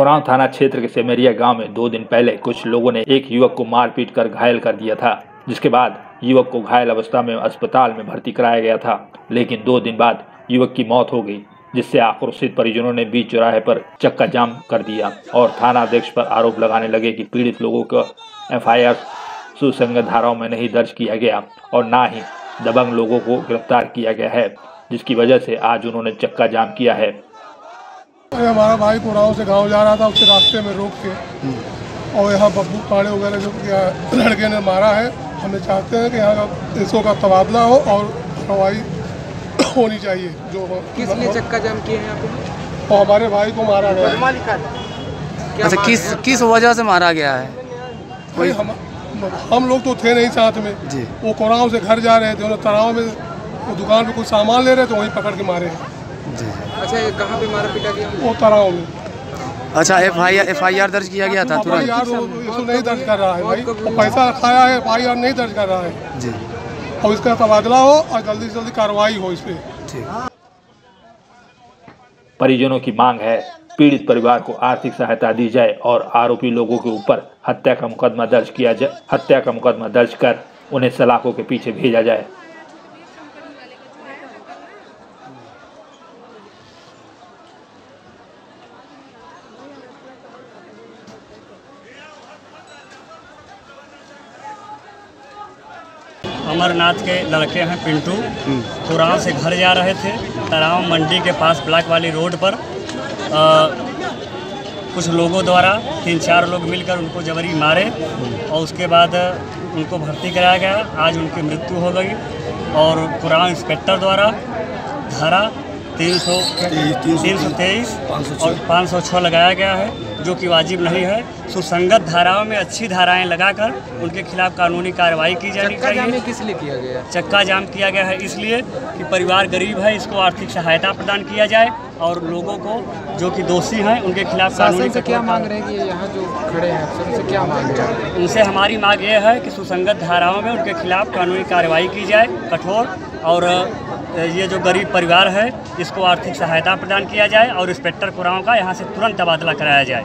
कोरांव थाना क्षेत्र के सेमेरिया गांव में 2 दिन पहले कुछ लोगों ने एक युवक को मारपीट कर घायल कर दिया था, जिसके बाद युवक को घायल अवस्था में अस्पताल में भर्ती कराया गया था। लेकिन 2 दिन बाद युवक की मौत हो गई, जिससे आक्रोशित परिजनों ने बीच चौराहे पर चक्का जाम कर दिया और थाना अध्यक्ष पर आरोप लगाने लगे कि पीड़ित लोगों को FIR सुसंगत धाराओं में नहीं दर्ज किया गया और ना ही दबंग लोगों को गिरफ्तार किया गया है, जिसकी वजह से आज उन्होंने चक्का जाम किया है। हमारा भाई कोरांव से गांव जा रहा था, उसके रास्ते में रोक के और यहाँ बब्बू पाड़े वगैरह लड़के ने मारा है। हमें चाहते हैं कि यहाँ का इसों का तबादला हो और कार्रवाई होनी चाहिए। जो किस लिए चक्का जाम किए हैं आपको? और हमारे भाई को मारा गया। अच्छा, किस वजह से मारा गया है? हम लोग तो थे नहीं साथ में जी। वो कोरांव से घर जा रहे थे, उन्हें तनाव में वो दुकान पे कुछ सामान ले रहे थे, वहीं पकड़ के मारे हैं जी। अच्छा, ये कहाँ पे मारा पीटा गया? वो तनाव में। अच्छा, FIR दर्ज किया गया था? तुरंत इसको नहीं दर्ज कर रहा है भाई, वो पैसा खाया है, FIR नहीं दर्ज कर रहा है जी। और इसका तबादला हो और जल्दी से जल्दी कार्रवाई हो इस पर। परिजनों की मांग है पीड़ित परिवार को आर्थिक सहायता दी जाए और आरोपी लोगों के ऊपर हत्या का मुकदमा दर्ज कर उन्हें सलाखों के पीछे भेजा जाए। अमरनाथ के लड़के हैं पिंटू, कोरांव से घर जा रहे थे। तराव मंडी के पास ब्लॉक वाली रोड पर कुछ लोगों द्वारा 3-4 लोग मिलकर उनको जबरी मारे और उसके बाद उनको भर्ती कराया गया। आज उनकी मृत्यु हो गई और कोरांव इंस्पेक्टर द्वारा धारा 323 और 506 लगाया गया है, जो कि वाजिब नहीं है। सुसंगत धाराओं में अच्छी धाराएं लगाकर उनके खिलाफ कानूनी कार्रवाई की जानी चाहिए। चक्का जाम किस लिए किया गया? चक्का जाम किया गया है इसलिए कि परिवार गरीब है, इसको आर्थिक सहायता प्रदान किया जाए और लोगों को जो कि दोषी हैं उनके खिलाफ कानूनी से क्या मांग रहेगी? यहाँ जो खड़े हैं उनसे क्या मांग रहेगी? उनसे हमारी मांग ये है कि सुसंगत धाराओं में उनके खिलाफ कानूनी कार्रवाई की जाए कठोर, और ये जो गरीब परिवार है इसको आर्थिक सहायता प्रदान किया जाए और इंस्पेक्टर कोरांव का यहाँ से तुरंत तबादला कराया जाए।